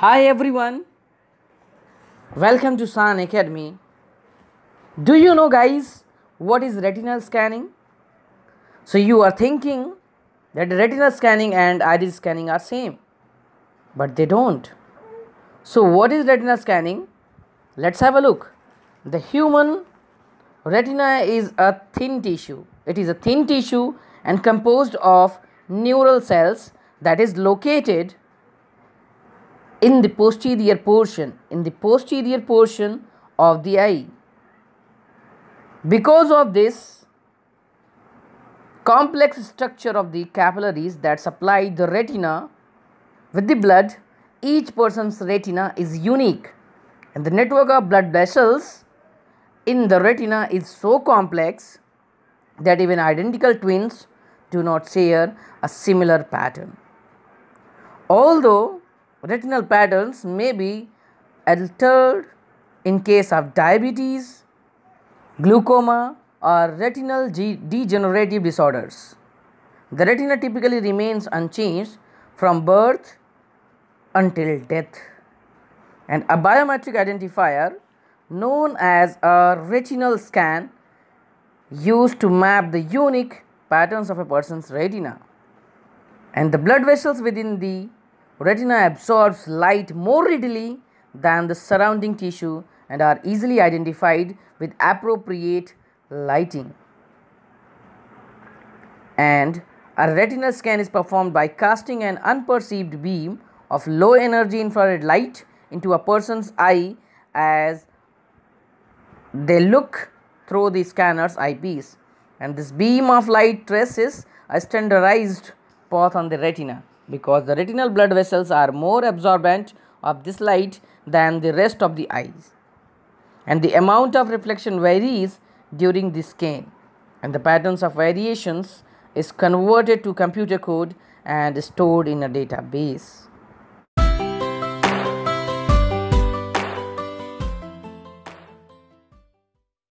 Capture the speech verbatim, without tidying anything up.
Hi everyone, welcome to Shan Academy. Do you know guys what is retinal scanning? So you are thinking that retinal scanning and iris scanning are same, but they don't. So what is retinal scanning? Let's have a look. The human retina is a thin tissue. It is a thin tissue and composed of neural cells that is located in the posterior portion, in the posterior portion of the eye. Because of this, complex structure of the capillaries that supply the retina with the blood, each person's retina is unique, and the network of blood vessels in the retina is so complex that even identical twins do not share a similar pattern. Although retinal patterns may be altered in case of diabetes, glaucoma, or retinal degenerative disorders, the retina typically remains unchanged from birth until death. And a biometric identifier known as a retinal scan used to map the unique patterns of a person's retina. And the blood vessels within the retina absorbs light more readily than the surrounding tissue and are easily identified with appropriate lighting. And a retinal scan is performed by casting an unperceived beam of low energy infrared light into a person's eye as they look through the scanner's eyepiece, and this beam of light traces a standardized path on the retina. Because the retinal blood vessels are more absorbent of this light than the rest of the eyes, and the amount of reflection varies during the scan, and the patterns of variations is converted to computer code and stored in a database.